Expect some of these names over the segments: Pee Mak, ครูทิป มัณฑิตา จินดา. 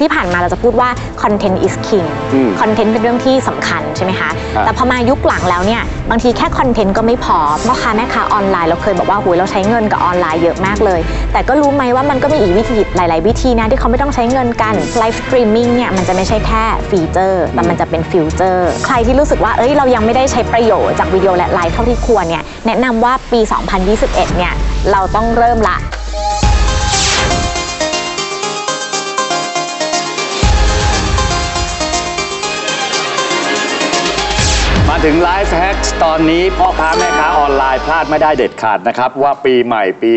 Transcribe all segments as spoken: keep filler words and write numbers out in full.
ที่ผ่านมาเราจะพูดว่า content is king content เป็นเรื่องที่สำคัญใช่ไหมคะแต่พอมายุคหลังแล้วเนี่ยบางทีแค่ content ก็ไม่พอพ่อค้าแม่ค้าออนไลน์เราเคยบอกว่าโอ้ยเราใช้เงินกับออนไลน์เยอะมากเลยแต่ก็รู้ไหมว่ามันก็มีอีกวิธีหลายๆวิธีนะที่เขาไม่ต้องใช้เงินกัน live streaming เนี่ยมันจะไม่ใช่แค่ฟีเจอร์แต่มันจะเป็นฟิวเจอร์ใครที่รู้สึกว่าเอ้ยเรายังไม่ได้ใช้ประโยชน์จากวิดีโอและไลฟ์เท่าที่ควรเนี่ยแนะนำว่าปี สองพันยี่สิบเอ็ด เนี่ยเราต้องเริ่มละมาถึงไลฟ์แฮกตอนนี้พ่อค้าแม่ค้าออนไลน์พลาดไม่ได้เด็ดขาดนะครับว่าปีใหม่ปี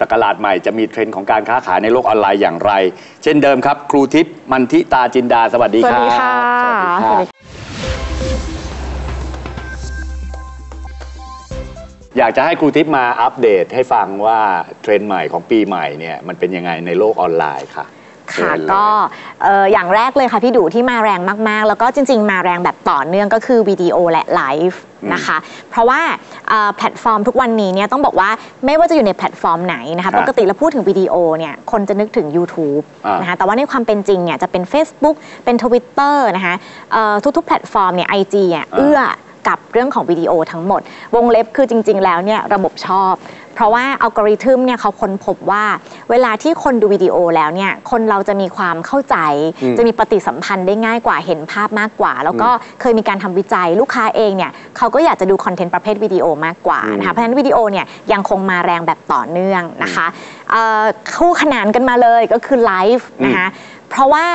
ศักราชใหม่จะมีเทรนด์ของการค้าขายในโลกออนไลน์อย่างไรเช่นเดิมครับครูทิพย์มันทิตาจินดาสวัสดีครับสวัสดีค่ะสวัสดีค่ะอยากจะให้ครูทิพย์มาอัปเดตให้ฟังว่าเทรนด์ใหม่ของปีใหม่เนี่ยมันเป็นยังไงในโลกออนไลน์ค่ะค่ะก็อย่างแรกเลยค่ะพี่ดุที่มาแรงมากๆแล้วก็จริงๆมาแรงแบบต่อเนื่องก็คือวิดีโอและไลฟ์นะคะเพราะว่าแพลตฟอร์มทุกวันนี้เนี่ยต้องบอกว่าไม่ว่าจะอยู่ในแพลตฟอร์มไหนนะคะปกติเราพูดถึงวิดีโอเนี่ยคนจะนึกถึง YouTube นะคะแต่ว่าในความเป็นจริงเนี่ยจะเป็น Facebook เป็น Twitter นะคะทุกๆแพลตฟอร์มเนี่ยไอจีเนี่ยเอื้อกับเรื่องของวิดีโอทั้งหมดวงเล็บคือจริงๆแล้วเนี่ยระบบชอบเพราะว่าอัลกอริทึมเนี่ยเขาค้นพบว่าเวลาที่คนดูวิดีโอแล้วเนี่ยคนเราจะมีความเข้าใจจะมีปฏิสัมพันธ์ได้ง่ายกว่าเห็นภาพมากกว่าแล้วก็เคยมีการทำวิจัยลูกค้าเองเนี่ยเขาก็อยากจะดูคอนเทนต์ประเภทวิดีโอมากกว่านะคะเพราะฉะนั้นวิดีโอเนี่ยยังคงมาแรงแบบต่อเนื่องนะคะคู่ขนานกันมาเลยก็คือไลฟ์นะคะเพราะว่า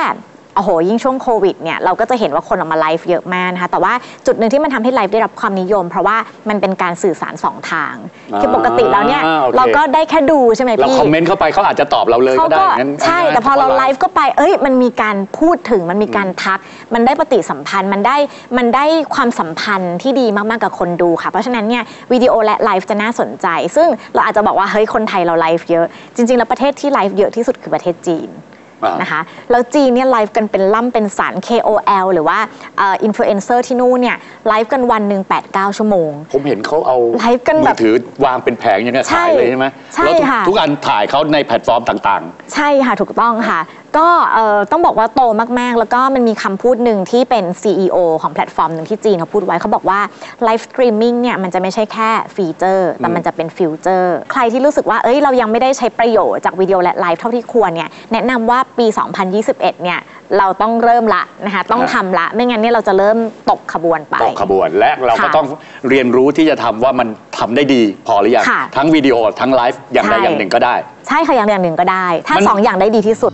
โอ้โหยิ่งช่วงโควิดเนี่ยเราก็จะเห็นว่าคนออกมาไลฟ์เยอะมากนะคะแต่ว่าจุดหนึ่งที่มันทำให้ไลฟ์ได้รับความนิยมเพราะว่ามันเป็นการสื่อสารสองทางคือปกติแล้วเนี่ยเราก็ได้แค่ดูใช่ไหมพี่เราคอมเมนต์เข้าไปเขาอาจจะตอบเราเลยก็ได้ใช่แต่พอเราไลฟ์ก็ไปเอ้ยมันมีการพูดถึงมันมีการทักมันได้ปฏิสัมพันธ์มันได้มันได้ความสัมพันธ์ที่ดีมากๆกับคนดูค่ะเพราะฉะนั้นเนี่ยวิดีโอและไลฟ์จะน่าสนใจซึ่งเราอาจจะบอกว่าเฮ้ยคนไทยเราไลฟ์เยอะจริงๆแล้วประเทศที่ไลฟ์เยอะที่สุดคือประเทศจีนนะคะแล้วจีนเนี่ยไลฟ์กันเป็นล่ำเป็นสาร เค โอ แอล หรือว่าอินฟลูเอนเซอร์ที่นู่นเนี่ยไลฟ์กันวันหนึ่ง แปดถึงเก้า ชั่วโมงผมเห็นเขาเอาไลฟ์กันแบบถือวางเป็นแผงยังไงถ่ายเลยใช่ไหมใช่ค่ะทุกอันถ่ายเขาในแพลตฟอร์มต่างๆใช่ค่ะถูกต้องค่ะก็ต้องบอกว่าโตมากๆแล้วก็มันมีคำพูดหนึ่งที่เป็น ซี อี โอ ของแพลตฟอร์มหนึ่งที่จีนเขาพูดไว้เขาบอกว่าไลฟ์สตรีมมิ่งเนี่ยมันจะไม่ใช่แค่ฟีเจอร์แต่มันจะเป็นฟิวเจอร์ใครที่รู้สึกว่าเอ้ยเรายังไม่ได้ใช้ประโยชน์จากวิดีโอและไลฟ์เท่าที่ควรเนี่ยแนะนำว่าปี สองพันยี่สิบเอ็ด เนี่ยเราต้องเริ่มละนะคะต้องทำละไม่งั้นเนี่ยเราจะเริ่มตกขบวนไปตกขบวนและเราก็ต้องเรียนรู้ที่จะทำว่ามันทำได้ดีพอหรือยังทั้งวิดีโอทั้งไลฟ์อย่างใดอย่างหนึ่งก็ได้ใช่ค่ะอย่างใดอย่างหนึ่งก็ได้ถ้าสองอย่างได้ดีที่สุด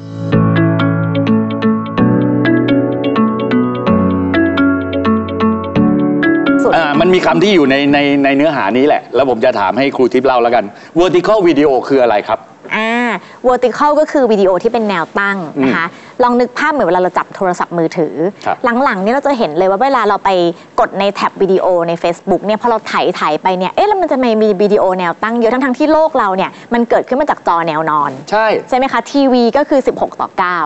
มันมีคำที่อยู่ในในในเนื้อหานี้แหละแล้วผมจะถามให้ครูทิพย์เล่าแล้วกัน vertical video คืออะไรครับอ่า vertical ก็คือวิดีโอที่เป็นแนวตั้งนะคะลองนึกภาพเหมือนเวลาเราจับโทรศัพท์มือถือหลังๆนี่เราจะเห็นเลยว่าเวลาเราไปกดในแท็บวิดีโอใน Facebook เนี่ยพอเราถ่ายถ่ายไปเนี่ยเอ๊ะแล้วมันจะไม่มีวิดีโอแนวตั้งเยอะทั้งๆที่โลกเราเนี่ยมันเกิดขึ้นมาจากจอแนวนอนใช่ใช่ไหมคะทีวีก็คือสิบหกต่อเก้า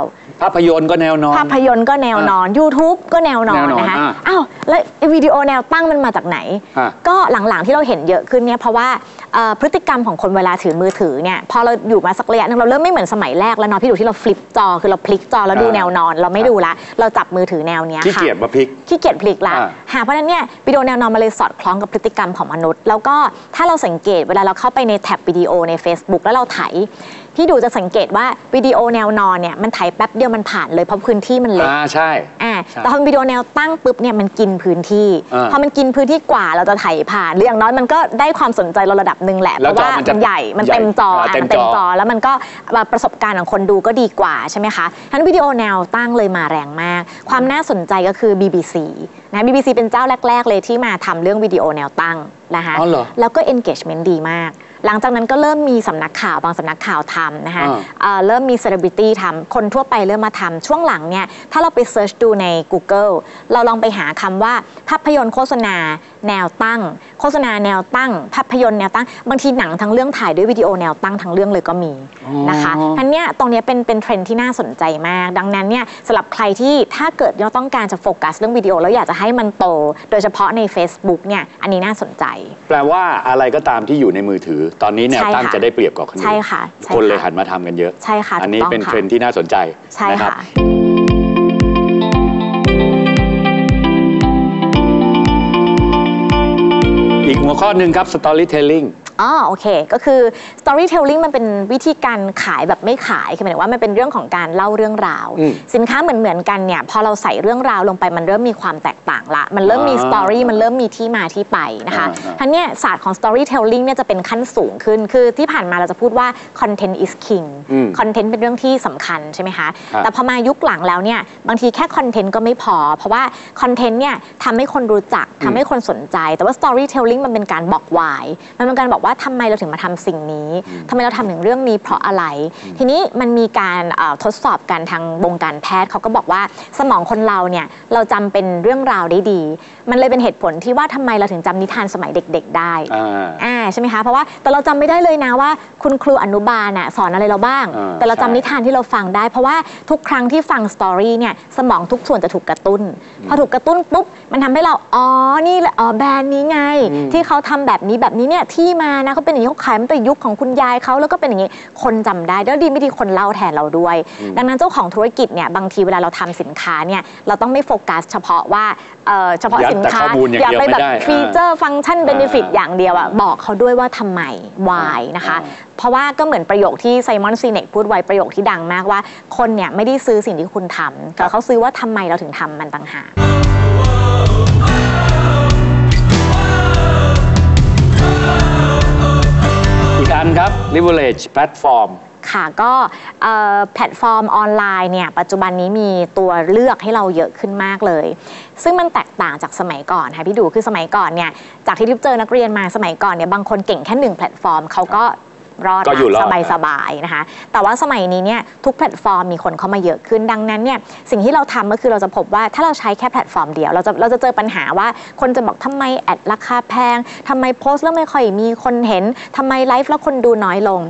ภาพยนตร์ก็แนวนอนภาพยนตร์ก็แนวนอน YouTube ก็แนวนอนนะคะอ้าวแล้ววิดีโอแนวตั้งมันมาจากไหนก็หลังๆที่เราเห็นเยอะขึ้นเนี่ยเพราะว่าพฤติกรรมของคนเวลาถือมือถือเนี่ยพอเราอยู่มาสักระยะนึงเราเริ่มไม่เหมือนสมัยแรกแล้วเนาะพี่ดูที่เราฟลิปจอคือเราพลิกจอแล้วดูแนวนอนเราไม่ดูละเราจับมือถือแนวเนี้ยค่ะขี้เกียจมาพลิกขี้เกียจพลิกละค่ะเพราะฉะนั้นเนี่ยวิดีโอแนวนอนมาเลยสอดคล้องกับพฤติกรรมของมนุษย์แล้วก็ถ้าเราสังเกตเวลาเราเข้าไปในแท็บวิดีโอใน Facebook แล้วเราไถพี่ดูจะสังเกตว่าวิดีโอแนวนอนเนี่ยมันถ่ายแป๊บเดียวมันผ่านเลยเพราะพื้นที่มันเล็กอ่าใช่อ่าแต่พอวิดีโอแนวตั้งปุ๊บเนี่ยมันกินพื้นที่พอมันกินพื้นที่กว่าเราจะถ่ายผ่านหรืออย่างน้อยมันก็ได้ความสนใจระดับหนึ่งแหละเพราะว่ามันใหญ่มันเต็มจออ่ะมันเต็มจอแล้วมันก็ประสบการณ์ของคนดูก็ดีกว่าใช่ไหมคะทั้นวิดีโอแนวตั้งเลยมาแรงมากความน่าสนใจก็คือ บี บี ซี นะ บี บี ซี เป็นเจ้าแรกๆเลยที่มาทำเรื่องวิดีโอแนวตั้งนะคะแล้วก็ engagement ดีมากหลังจากนั้นก็เริ่มมีสำนักข่าวบางสำนักข่าวทำนะคะเริ่มมีเซเลบริตี้ทำคนทั่วไปเริ่มมาทำช่วงหลังเนี่ยถ้าเราไปเซิร์ชดูใน Google เราลองไปหาคำว่าภาพยนตร์โฆษณา แนวตั้งโฆษณาแนวตั้งภาพยนตร์แนวตั้งบางทีหนังทั้งเรื่องถ่ายด้วยวิดีโอแนวตั้งทั้งเรื่องเลยก็มีนะคะอันเนี้ยตรงเนี้ยเป็นเป็นเทรนด์ที่น่าสนใจมากดังนั้นเนี่ยสำหรับใครที่ถ้าเกิดเราต้องการจะโฟกัสเรื่องวิดีโอแล้วอยากจะให้มันโตโดยเฉพาะใน Facebook เนี่ยอันนี้น่าสนใจแปลว่าอะไรก็ตามที่อยู่ในมือถือตอนนี้แนวตั้งจะได้เปรียบกว่าคนอื่นคนเลยหันมาทำกันเยอะใช่ค่ะอันนี้เป็นเทรนด์ที่น่าสนใจใช่ค่ะอีกหัวข้อหนึ่งครับ storytelling อ๋อโอเคก็คือ storytelling มันเป็นวิธีการขายแบบไม่ขายคือหมายถึงว่ามันเป็นเรื่องของการเล่าเรื่องราวสินค้าเหมือนเหมือนกันเนี่ยพอเราใส่เรื่องราวลงไปมันเริ่มมีความแตกต่างละมันเริ่มมี story มันเริ่มมีที่มาที่ไปนะคะทั้งนี้ศาสตร์ของ storytelling เนี่ยจะเป็นขั้นสูงขึ้นคือที่ผ่านมาเราจะพูดว่า content is king content เป็นเรื่องที่สำคัญใช่ไหมคะแต่พอมายุคหลังแล้วเนี่ยบางทีแค่ content ก็ไม่พอเพราะว่า content เนี่ยทำให้คนรู้จักทำให้คนสนใจแต่ว่า storytelling มันเป็นการบอกวายมันเป็นการบอกว่าทำไมเราถึงมาทำสิ่งนี้ทำไมเราทำถึงเรื่องนี้เพราะอะไรทีนี้มันมีการทดสอบกันทางวงการแพทย์เขาก็บอกว่าสมองคนเราเนี่ยเราจำเป็นเรื่องราวได้ดีมันเลยเป็นเหตุผลที่ว่าทำไมเราถึงจำนิทานสมัยเด็กๆได้อ่าใช่ไหมคะเพราะว่าแต่เราจำไม่ได้เลยนะว่าคุณครูอนุบาลน่ะสอนอะไรเราบ้างแต่เราจำนิทานที่เราฟังได้เพราะว่าทุกครั้งที่ฟังสตอรี่เนี่ยสมองทุกส่วนจะถูกกระตุ้นพอถูกกระตุ้นปุ๊บมันทำให้เราอ๋อนี่อ๋อแบรนด์นี้ไงที่เขาทำแบบนี้แบบนี้เนี่ยที่มานะเขาเป็นอย่างนี้เขาขายมันแต่ยุคของคุณยายเขาแล้วก็เป็นอย่างนี้คนจำได้แล้วดีไม่ดีคนเล่าแทนเราด้วยดังนั้นเจ้าของธุรกิจเนี่ยบางทีเวลาเราทำสินค้าเนี่ยเราต้องไม่โฟกัสเฉพาะว่าเฉพาะสินค้าอย่าไปแบบฟีเจอร์ฟังก์ชันเบเนฟิตอย่างเดียวอะบอกเขาด้วยว่าทำไม why นะคะเพราะว่าก็เหมือนประโยคที่ไซมอนซีเนกพูดไว้ประโยคที่ดังมากว่าคนเนี่ยไม่ได้ซื้อสิ่งที่คุณทำแต่เขาซื้อว่าทำไมเราถึงทำมันต่างหากอันครับ leverage platform ค่ะก็แพลตฟอร์มออนไลน์เนี่ยปัจจุบันนี้มีตัวเลือกให้เราเยอะขึ้นมากเลยซึ่งมันแตกต่างจากสมัยก่อนค่ะพี่ดูคือสมัยก่อนเนี่ยจากที่ริบเจอนักเรียนมาสมัยก่อนเนี่ยบางคนเก่งแค่หนึ่งแพลตฟอร์มเขาก็รอดสบายๆนะคะแต่ว่าสมัยนี้เนี่ยทุกแพลตฟอร์มมีคนเข้ามาเยอะขึ้นดังนั้นเนี่ยสิ่งที่เราทำก็คือเราจะพบว่าถ้าเราใช้แค่แพลตฟอร์มเดียวเราจะเราจะเจอปัญหาว่าคนจะบอกทำไมแอดราคาแพงทำไมโพสต์แล้วไม่ค่อยมีคนเห็นทำไมไลฟ์แล้วคนดูน้อยลง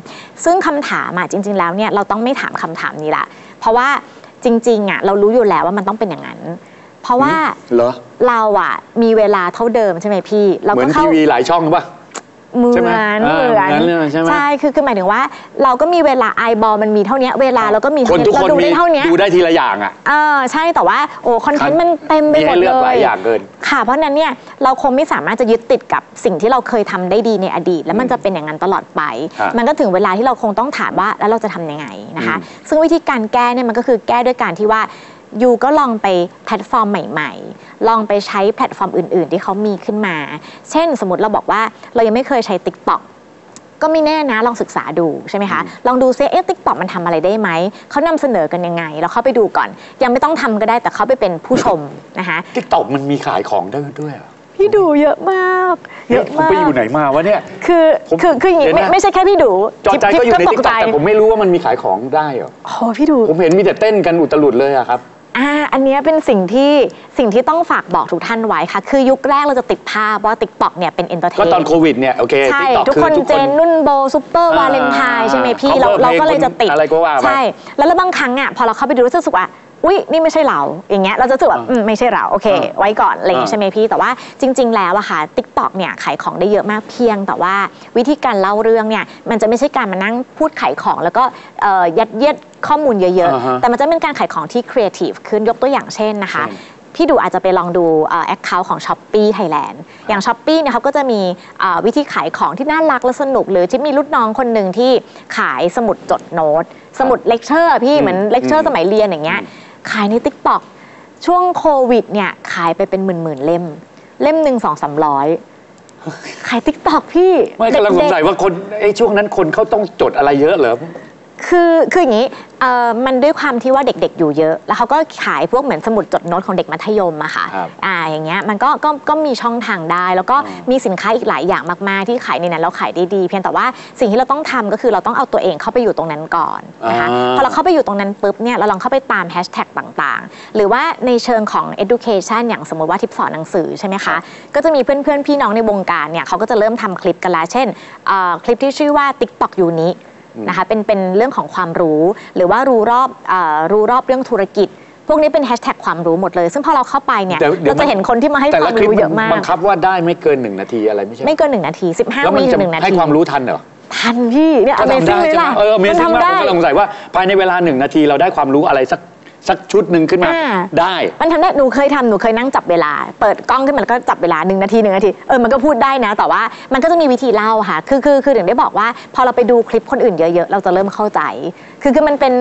ซึ่งคำถามอ่ะจริงๆแล้วเนี่ยเราต้องไม่ถามคำถามนี้ละเพราะว่าจริงๆอ่ะเรารู้อยู่แล้วว่ามันต้องเป็นอย่างนั้นเพราะว่าเราอ่ะมีเวลาเท่าเดิมใช่ไหมพี่เราก็เข้าทีวีหลายช่องป่ะเหมือนใช่คือคือหมายถึงว่าเราก็มีเวลาไอบอลมันมีเท่านี้เวลาเราก็มีคนทุกคนดูได้เท่านี้ดูได้ทีละอย่างอ่ะเออใช่แต่ว่าโอ้คอนเทนต์มันเต็มไปหมดเลยค่ะเพราะนั้นเนี่ยเราคงไม่สามารถจะยึดติดกับสิ่งที่เราเคยทำได้ดีในอดีตแล้วมันจะเป็นอย่างนั้นตลอดไปมันก็ถึงเวลาที่เราคงต้องถามว่าแล้วเราจะทํำยังไงนะคะซึ่งวิธีการแก้เนี่ยมันก็คือแก้ด้วยการที่ว่ายูก็ลองไปแพลตฟอร์มใหม่ๆลองไปใช้แพลตฟอร์มอื่นๆที่เขามีขึ้นมาเช่นสมมติเราบอกว่าเรายังไม่เคยใช้ ติ๊กต็อก ก็ไม่แน่นะลองศึกษาดูใช่ไหมคะลองดูซิเอ๊ะ ติ๊กต็อก มันทำอะไรได้ไหมเขานำเสนอกันยังไงเราเข้าไปดูก่อนยังไม่ต้องทำก็ได้แต่เข้าไปเป็นผู้ชมนะคะ ติ๊กต็อก มันมีขายของได้ด้วยพี่ดูเยอะมากเยอะมากไปอยู่ไหนมาวะเนี่ยคือคือคืออย่างนี้ไม่ใช่แค่พี่ดูจอใจก็อยู่ในติ๊กต็อกแต่ผมไม่รู้ว่ามันมีขายของได้หรอโอ้พี่ดูผมเห็นมีแต่เต้นกันอุตลุดเลยอะครับอ่าอันนี้เป็นสิ่งที่สิ่งที่ต้องฝากบอกทุกท่านไว้ค่ะคือยุคแรกเราจะติดภาพว่า ติ๊กต็อก เนี่ยเป็นเอนเตอร์เทนก็ตอนโควิดเนี่ยโอเคใช่ทุกคนเจนนุ่นโบซุปเปอร์วาเลนไทน์ใช่ไหมพี่เราเราก็เลยจะติดใช่แล้วบางครั้งอ่ะพอเราเข้าไปดูรู้สึกว่าอุ๊ยนี่ไม่ใช่เราอย่างเงี้ยเราจะถือว่าไม่ใช่เราโอเคไว้ก่อนอะไรอย่างเงี้ยใช่ไหมพี่แต่ว่าจริงๆแล้วอะค่ะ ติ๊กต็อก เนี่ยขายของได้เยอะมากเพียงแต่ว่าวิธีการเล่าเรื่องเนี่ยมันจะไม่ใช่การมานั่งพูดขายของแล้วก็ยัดเยียดข้อมูลเยอะๆแต่มันจะเป็นการขายของที่ครีเอทีฟขึ้นยกตัวอย่างเช่นนะคะพี่ดูอาจจะไปลองดูแอคเคาท์ของ ช้อปปี้ ไทยแลนด์ อย่าง ช้อปปี้ เนี่ยเขาก็จะมีวิธีขายของที่น่ารักและสนุกหรือที่มีรุ่นน้องคนหนึ่งที่ขายสมุดจดโน้ตสมุดเลคเชอร์พี่เหมือนเลคเชอร์สมัยเรียนอย่างเงี้ยขายใน ติ๊กต็อก ช่วงโควิดเนี่ยขายไปเป็นหมื่นๆเล่มเล่มหนึ่งสองสามร้อยขาย ติ๊กต็อก พี่ไม่กำลังสงสัยว่าคนไอ้ช่วงนั้นคนเขาต้องจดอะไรเยอะเหรอ คือคืออย่างนี้มันด้วยความที่ว่าเด็กๆอยู่เยอะแล้วเขาก็ขายพวกเหมือนสมุดจดโน้ตของเด็กมัธยมอะค่ะอ่าอย่างเงี้ยมันก็ก็ก็มีช่องทางได้แล้วก็มีสินค้าอีกหลายอย่างมากๆที่ขายในนั้นเราขายได้ดีเพียงแต่ว่าสิ่งที่เราต้องทำก็คือเราต้องเอาตัวเองเข้าไปอยู่ตรงนั้นก่อนนะคะพอเราเข้าไปอยู่ตรงนั้นปุ๊บเนี่ยเราลองเข้าไปตามแฮชแท็กต่างๆหรือว่าในเชิงของ education อย่างสมมติว่าทิปสอนหนังสือใช่ไหมคะก็จะมีเพื่อนๆพี่น้องในวงการเนี่ยเขาก็จะเริ่มทำคลิปกันแล้วเช่นคลิปที่ชื่อว่า TikTok อยู่นี้นะคะเป็นเป็นเรื่องของความรู้หรือว่ารู้รอบรู้รอบเรื่องธุรกิจพวกนี้เป็นแฮชแท็กความรู้หมดเลยซึ่งพอเราเข้าไปเนี่ยเราจะเห็นคนที่มาให้ความรู้เยอะมากบังคับว่าได้ไม่เกินหนึ่งนาทีอะไรไม่ใช่ไม่เกินหนึ่งนาทีสิบห้าวิหนึ่งนาทีให้ความรู้ทันเหรอทันพี่เนี่ยมันทำได้เออมันทำได้เราสงสัยว่าภายในเวลาหนึ่งนาทีเราได้ความรู้อะไรสักสักชุดหนึ่งขึ้นมาได้มันทำได้หนูเคยทำหนูเคยนั่งจับเวลาเปิดกล้องขึ้นมาแล้วก็จับเวลาหนึ่งนาทีหนึ่งนาทีเออมันก็พูดได้นะแต่ว่ามันก็จะมีวิธีเล่าค่ะคือคือคือถึงได้บอกว่าพอเราไปดูคลิปคนอื่นเยอะๆเราจะเริ่มเข้าใจคือคือมันเป็น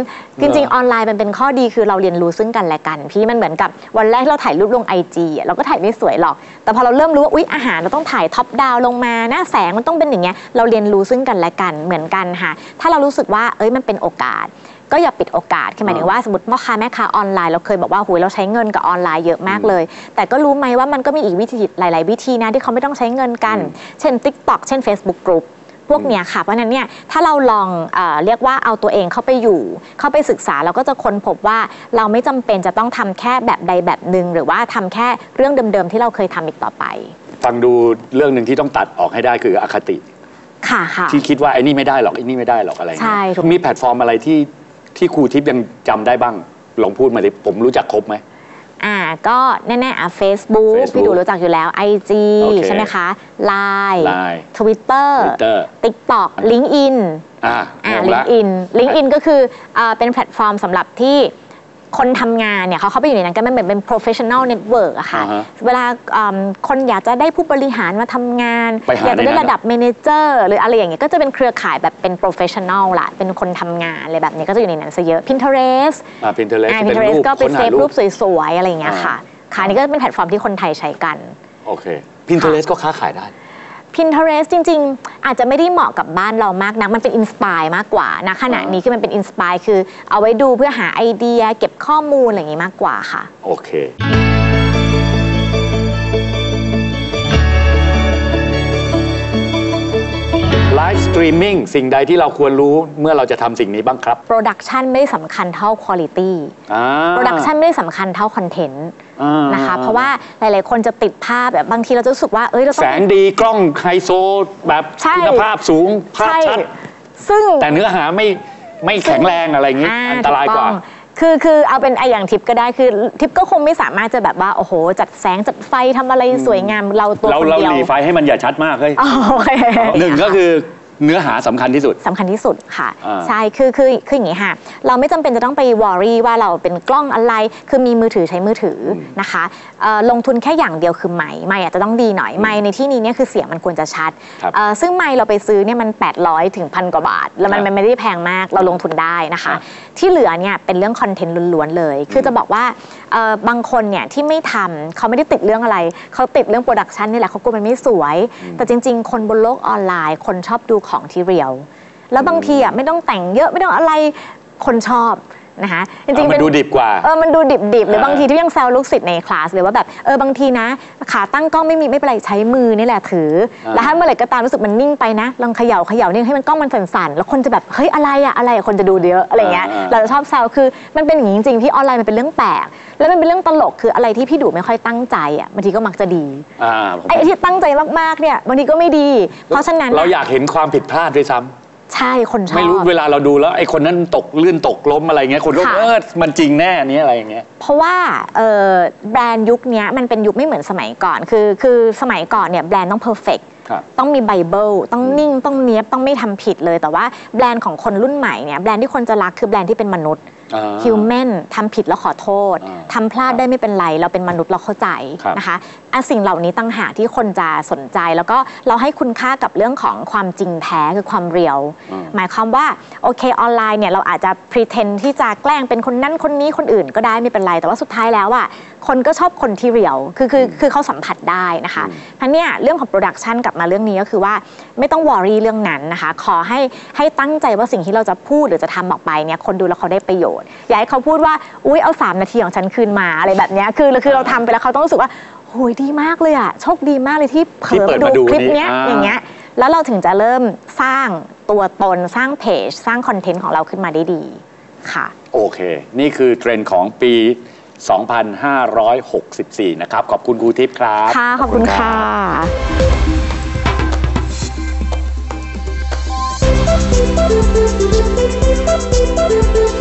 จริงๆออนไลน์มันเป็นข้อดีคือเราเรียนรู้ซึ่งกันและกันพี่มันเหมือนกับวันแรกเราถ่ายรูปลง ไอ จี เราก็ถ่ายไม่สวยหรอกแต่พอเราเริ่มรู้ว่าอุ๊ยอาหารเราต้องถ่ายท็อปดาวลงมาหน้าแสงมันต้องเป็นอย่างเงี้ยเราเรียนรู้ซึ่งกันและกันเหมือนกันค่ะถ้าเรารู้สึกว่าเอ้ยมันเป็นโอกาสก็อย่าปิดโอกาสคือหมายถึงว่าสมมติพ่อค้าแม่ค้าออนไลน์เราเคยบอกว่าโหยเราใช้เงินกับออนไลน์เยอะมากเลยแต่ก็รู้ไหมว่ามันก็มีอีกวิธีหลายๆวิธีนะที่เขาไม่ต้องใช้เงินกันเช่น TikTok เช่น Facebook Groupพวกเนี้ยค่ะเพราะนั้นเนี่ยถ้าเราลองเอ่อเรียกว่าเอาตัวเองเข้าไปอยู่เข้าไปศึกษาเราก็จะค้นพบว่าเราไม่จำเป็นจะต้องทำแค่แบบใดแบบหนึ่งหรือว่าทำแค่เรื่องเดิมๆที่เราเคยทำอีกต่อไปฟังดูเรื่องหนึ่งที่ต้องตัดออกให้ได้คืออคติค่ะที่คิดว่าไอ้นี่ไม่ได้หรอกไอ้นี่ไม่ได้หรอกอะไรใช่มีแพลตฟอร์มอะไรที่ที่ครูทิพย์ยังจำได้บ้างลองพูดมาดิผมรู้จักครบไหมอ่าก็แน่ๆอ่ะ Facebook พี่ดูรู้จักอยู่แล้ว ไอ จี ใช่ไหมคะ ไลน์ Twitter TikTok LinkedIn อ่า LinkedIn LinkedIn ก็คือเป็นแพลตฟอร์มสำหรับที่คนทำงานเนี่ยเขาเข้าไปอยู่ในนั้นก็มันเหมือนเป็น professional network อะค่ะเวลาคนอยากจะได้ผู้บริหารมาทำงานอยากจะได้ระดับ manager หรืออะไรอย่างเงี้ยก็จะเป็นเครือข่ายแบบเป็น professional ละเป็นคนทำงานอะไรแบบนี้ก็จะอยู่ในนั้นซะเยอะ Pinterest อ่า Pinterest ก็ไปเซฟรูปสวยๆอะไรอย่างเงี้ยค่ะค่ะนี่ก็เป็นแพลตฟอร์มที่คนไทยใช้กันโอเค Pinterest ก็ค้าขายได้Pinterest จริงๆอาจจะไม่ได้เหมาะกับบ้านเรามากนักมันเป็นอินสปายมากกว่านะขณะนี้คือมันเป็นอินสปายคือเอาไว้ดูเพื่อหาไอเดียเก็บข้อมูลอะไรอย่างนี้มากกว่าค่ะโอเคไลฟ์สตรีมมิ่งสิ่งใดที่เราควรรู้เมื่อเราจะทำสิ่งนี้บ้างครับโปรดักชันไม่สำคัญเท่าคุณภาพโปรดักชันไม่สำคัญเท่าคอนเทนต์นะคะเพราะว่าหลายๆคนจะติดภาพแบบบางทีเราจะรู้สึกว่าเอ้ยเราต้องแสงดีกล้องไฮโซแบบคุณภาพสูงภาพชัดซึ่งแต่เนื้อหาไม่ไม่แข็งแรงอะไรอย่างนี้อันตรายกว่าคือคือเอาเป็นไออย่างทิปก็ได้คือทิปก็คงไม่สามารถจะแบบว่าโอ้โหจัดแสงจัดไฟทำอะไรสวยงามเราตัวคนเดียวเราเราหลีไฟให้มันอย่าชัดมากเลยหนึ่งก็คือเนื้อหาสำคัญที่สุดสำคัญที่สุดค่ะใช่คือคือคืออย่างนี้ค่ะเราไม่จำเป็นจะต้องไปวอรี่ว่าเราเป็นกล้องอะไรคือมีมือถือใช้มือถือนะคะลงทุนแค่อย่างเดียวคือไมค์ไมค์อาจจะต้องดีหน่อยไมค์ในที่นี้เนี่ยคือเสียงมันควรจะชัดซึ่งไมค์เราไปซื้อเนี่ยมันแปดร้อยถึงพันกว่าบาทแล้วมันไม่ได้แพงมากเราลงทุนได้นะคะที่เหลือเนี่ยเป็นเรื่องคอนเทนต์ล้วนๆเลยคือจะบอกว่าบางคนเนี่ยที่ไม่ทำเขาไม่ได้ติดเรื่องอะไรเขาติดเรื่องโปรดักชันนี่แหละเขากลัวมันไม่สวยแต่จริงๆคนบนโลกออนไลน์คนชอบดูของที่เรียวแล้วบางทีอ่ะไม่ต้องแต่งเยอะไม่ต้องอะไรคนชอบนะคะจริงๆมันดูดิบกว่าเออมันดูดิบๆหรือบางทีที่ยังแซวลูกศิษย์ในคลาสเลยว่าแบบเออบางทีนะขาตั้งกล้องไม่มีไม่เป็นไรใช้มือนี่แหละถือแล้วถ้าเมื่อไหร่ก็ตามรู้สึกมันนิ่งไปนะลองเขย่าเขย่านิ่งให้มันกล้องมันสั่นๆแล้วคนจะแบบเฮ้ยอะไรอะอะไรคนจะดูเยอะอะไรเงี้ยเราจะชอบแซวคือมันเป็นอย่างนี้จริงๆที่ออนไลน์มันเป็นเรื่องแปลกแล้วมันเป็นเรื่องตลกคืออะไรที่พี่ดูไม่ค่อยตั้งใจอ่ะบางทีก็มักจะดีไอ้ที่ตั้งใจมากๆเนี่ยบางทีก็ไม่ดีเพราะฉะนั้นเราอยากเห็นความผิดพลาดด้วยซ้ำใช่คนชอบไม่รู้เวลาเราดูแล้วไอ้คนนั้นตกลื่นตกล้มอะไรเงี้ยคนก็เออมันจริงแน่นี้อะไรเงี้ยเพราะว่าเออแบรนด์ยุคนี้มันเป็นยุคไม่เหมือนสมัยก่อนคือคือสมัยก่อนเนี่ยแบรนด์ต้องเพอร์เฟกต์ต้องมีไบเบิลต้องนิ่งต้องเนี้ยบต้องไม่ทำผิดเลยแต่ว่าแบรนด์ของคนรุ่นใหม่เนี่ยแบรนด์ที่คนจะรักคือแบรนด์ที่เป็นมนุษย์ฮิวแมนทำผิดแล้วขอโทษทำพลาดได้ไม่เป็นไรเราเป็นมนุษย์เราเข้าใจนะคะสิ่งเหล่านี้ตั้งหากที่คนจะสนใจแล้วก็เราให้คุณค่ากับเรื่องของความจริงแท้คือความเรียวหมายความว่าโอเคออนไลน์เนี่ยเราอาจจะ pretend ที่จะแกล้งเป็นคนนั้นคนนี้คนอื่นก็ได้ไม่เป็นไรแต่ว่าสุดท้ายแล้วอ่ะ คนก็ชอบคนที่เรียวคือคือคือเขาสัมผัสได้นะคะทั้งเนี้ยเรื่องของโปรดักชันกลับมาเรื่องนี้ก็คือว่าไม่ต้องวอรี่เรื่องนั้นนะคะขอให้ให้ตั้งใจว่าสิ่งที่เราจะพูดหรือจะทำออกไปเนี่ยคนดูแล้วเขาได้ประโยชน์อย่าให้เขาพูดว่าอุ้ยเอาสามนาทีของฉันคืนมาอะไรแบบเนี้ยคือคือเราทำไปแล้วเขาต้องรู้สึกว่าโอ้ยดีมากเลยอ่ะโชคดีมากเลยที่เผลอดูคลิปเนี้ยอย่างเงี้ยแล้วเราถึงจะเริ่มสร้างตัวตนสร้างเพจสร้างคอนเทนต์ของเราขึ้นมาได้ดีค่ะโอเคนี่คือเทรนด์ของปีสองพันห้าร้อยหกสิบสี่นะครับขอบคุณครูทิพย์ครับค่ะขอบคุณค่ะ